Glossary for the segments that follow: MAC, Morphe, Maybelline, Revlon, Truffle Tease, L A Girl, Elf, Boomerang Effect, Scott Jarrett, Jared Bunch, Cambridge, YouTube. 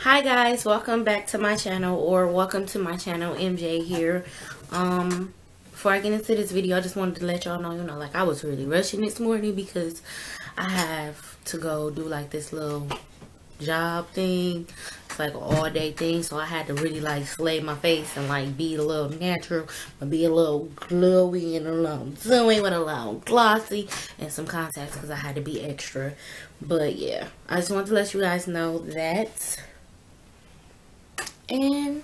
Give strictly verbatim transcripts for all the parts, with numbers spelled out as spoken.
Hi guys, welcome back to my channel, or welcome to my channel. M J here. Um before I get into this video, I just wanted to let y'all know, you know, like, I was really rushing this morning because I have to go do like this little job thing. It's like an all day thing, so I had to really like slay my face and like be a little natural, but be a little glowy and a little dewy with a little glossy and some contacts because I had to be extra. But yeah, I just wanted to let you guys know that. And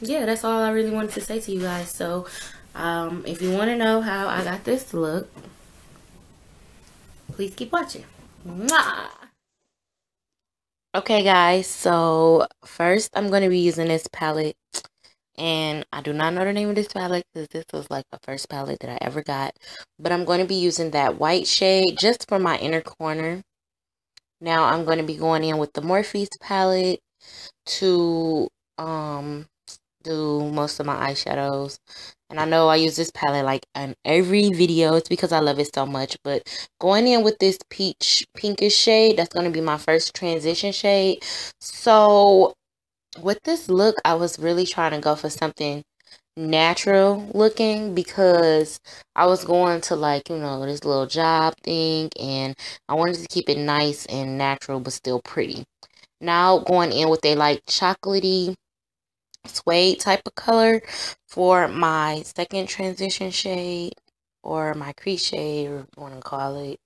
yeah, that's all I really wanted to say to you guys. So um if you want to know how I got this look, please keep watching. Mwah! Okay guys, so first I'm going to be using this palette, and I do not know the name of this palette because this was like the first palette that I ever got, but I'm going to be using that white shade just for my inner corner. Now I'm going to be going in with the Morphe palette to um do most of my eyeshadows. And I know I use this palette like in every video, it's because I love it so much, but going in with this peach pinkish shade, that's going to be my first transition shade. So with this look, I was really trying to go for something natural looking because I was going to, like, you know, this little job thing, and I wanted to keep it nice and natural but still pretty. Now going in with a like chocolatey suede type of color for my second transition shade, or my crease shade, or want to call it.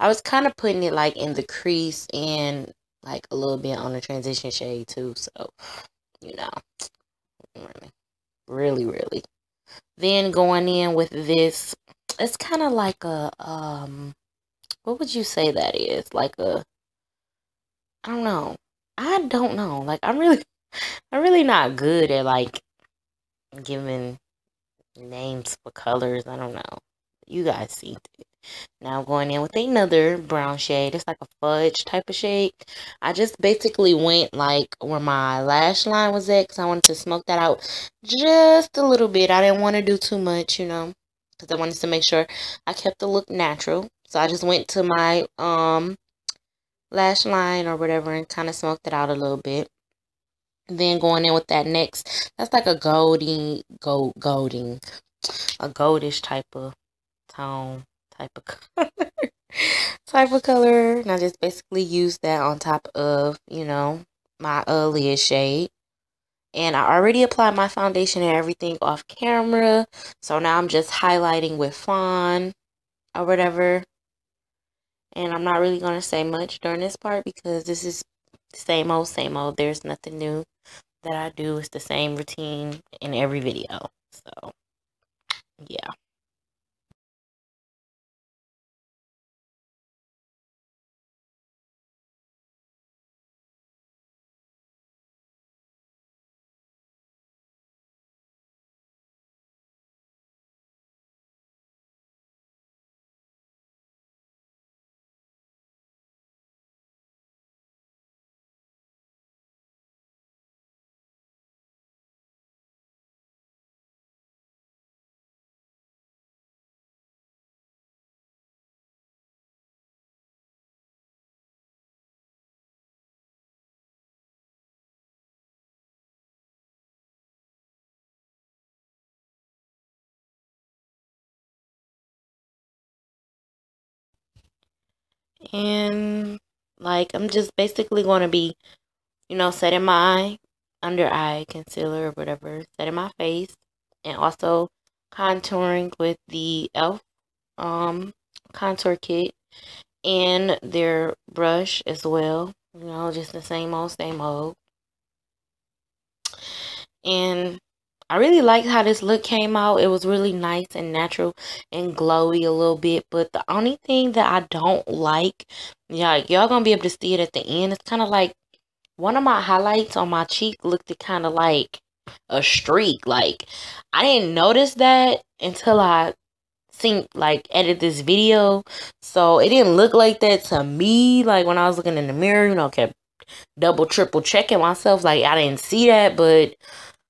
I was kind of putting it like in the crease and like a little bit on the transition shade too, so you know, really really really then going in with this, it's kind of like a um what would you say that is, like a I don't know. I don't know. Like, I'm really, I'm really not good at, like, giving names for colors. I don't know. You guys see it. Now going in with another brown shade. It's like a fudge type of shade. I just basically went, like, where my lash line was at because I wanted to smoke that out just a little bit. I didn't want to do too much, you know, because I wanted to make sure I kept the look natural. So I just went to my, um... lash line or whatever and kind of smoked it out a little bit. Then going in with that next, that's like a goldy gold golding a goldish type of tone type of color type of color and I just basically used that on top of, you know, my earlier shade. And I already applied my foundation and everything off camera, so now I'm just highlighting with Fawn or whatever. And I'm not really going to say much during this part because this is same old, same old. There's nothing new that I do. It's the same routine in every video. So, yeah. And like, I'm just basically going to be, you know, setting my under eye concealer or whatever, setting my face, and also contouring with the Elf um contour kit and their brush as well. You know, just the same old, same old. And I really liked how this look came out. It was really nice and natural and glowy a little bit. But the only thing that I don't like, y'all y'all gonna be able to see it at the end, it's kind of like one of my highlights on my cheek looked kind of like a streak. Like, I didn't notice that until I think like edit this video. So it didn't look like that to me. Like, when I was looking in the mirror, you know, kept double triple checking myself. Like, I didn't see that, but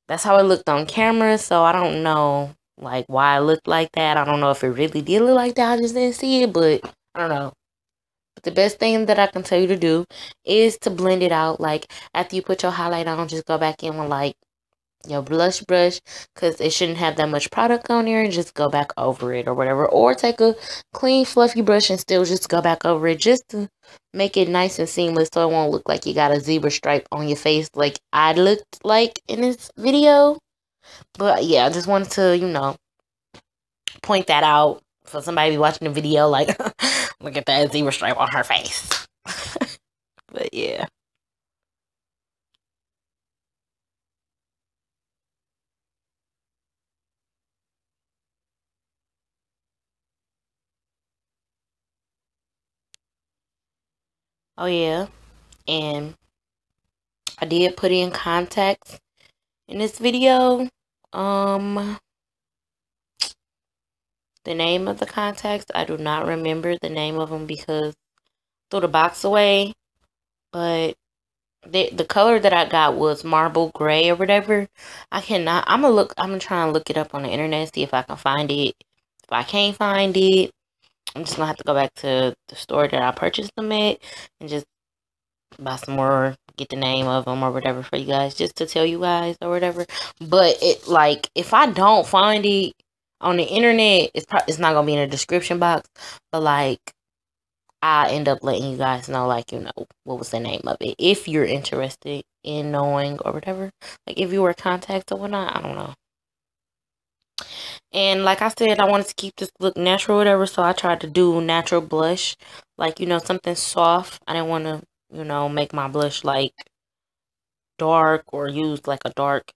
that's how it looked on camera, so I don't know, like, why it looked like that. I don't know if it really did look like that. I just didn't see it, but I don't know. But the best thing that I can tell you to do is to blend it out. Like, after you put your highlight on, just go back in with, like, your blush brush, because it shouldn't have that much product on there, and just go back over it or whatever. Or take a clean, fluffy brush and still just go back over it just to make it nice and seamless, so it won't look like you got a zebra stripe on your face like I looked like in this video. But, yeah, I just wanted to, you know, point that out. So somebody be watching the video like, look at that zebra stripe on her face. But, yeah. Oh, yeah. And I did put in contacts in this video. Um, the name of the contacts, I do not remember the name of them because I threw the box away. But the, the color that I got was marble gray or whatever. I cannot, I'm going to look, I'm trying to look it up on the internet, see if I can find it. If I can't find it, I'm just going to have to go back to the store that I purchased them at and just buy some more, get the name of them or whatever for you guys, just to tell you guys or whatever. But, it like, if I don't find it on the internet, it's, pro it's not going to be in the description box. But, like, I end up letting you guys know, like, you know, what was the name of it. If you're interested in knowing or whatever. Like, if you were contacts or whatnot, I don't know. And like I said, I wanted to keep this look natural or whatever, so I tried to do natural blush. Like, you know, something soft. I didn't want to, you know, make my blush, like, dark or use, like, a dark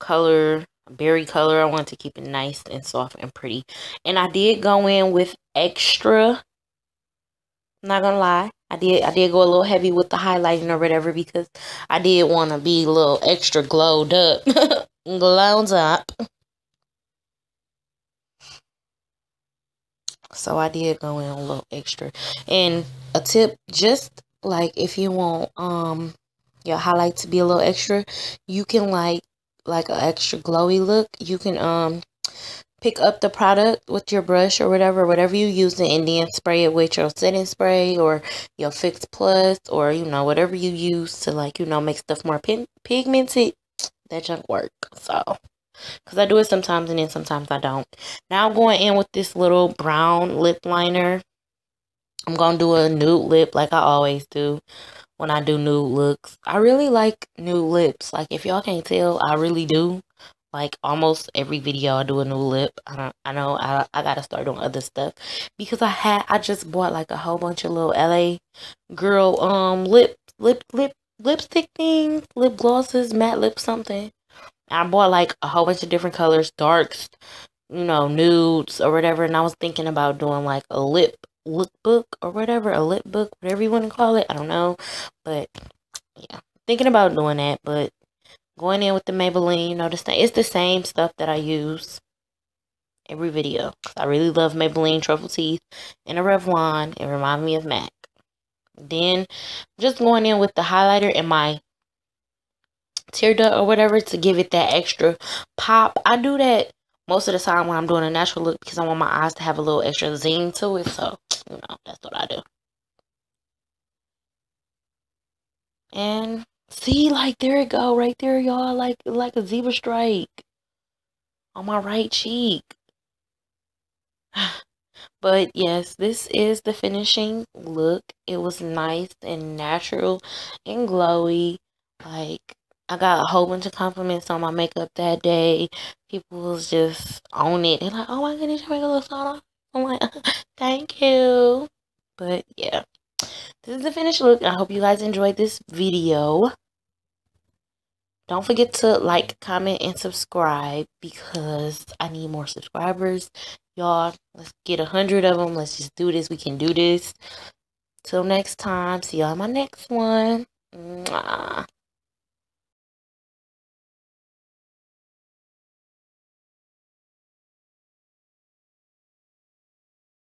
color, a berry color. I wanted to keep it nice and soft and pretty. And I did go in with extra. I'm not going to lie. I did, I did go a little heavy with the highlighting or whatever because I did want to be a little extra glowed up. Glowed up. So I did go in a little extra. And a tip, just like if you want um your highlight to be a little extra, you can like like an extra glowy look. You can um pick up the product with your brush or whatever, whatever you use, and then spray it with your setting spray or your Fix Plus or, you know, whatever you use to, like, you know, make stuff more pig pigmented. That junk work. So. Because I do it sometimes and then sometimes I don't. Now I'm going in with this little brown lip liner. I'm going to do a nude lip like I always do when I do nude looks. I really like nude lips. Like, if y'all can't tell, I really do. Like, almost every video I do a new lip. I don't, I know I, I got to start doing other stuff. Because I had, I just bought like a whole bunch of little L A Girl um lip, lip, lip, lipstick things. Lip glosses, matte lip something. I bought like a whole bunch of different colors, darks, you know, nudes or whatever. And I was thinking about doing like a lip lookbook or whatever, a lip book, whatever you want to call it. I don't know. But yeah, thinking about doing that. But going in with the Maybelline, you know, the same, it's the same stuff that I use every video. I really love Maybelline Truffle Tease and a Revlon. It reminds me of MAC. Then just going in with the highlighter and my tear duct or whatever to give it that extra pop. I do that most of the time when I'm doing a natural look because I want my eyes to have a little extra zing to it. So, you know, that's what I do. And see, like, there it go right there, y'all. Like, like a zebra stripe on my right cheek. But yes, this is the finishing look. It was nice and natural and glowy. Like, I got a whole bunch of compliments on my makeup that day. People was just on it. They're like, oh my goodness, your makeup looks so nice. I'm like, thank you. But yeah, this is the finished look. I hope you guys enjoyed this video. Don't forget to like, comment, and subscribe because I need more subscribers. Y'all, let's get a hundred of them. Let's just do this. We can do this. Till next time. See y'all in my next one. Mwah.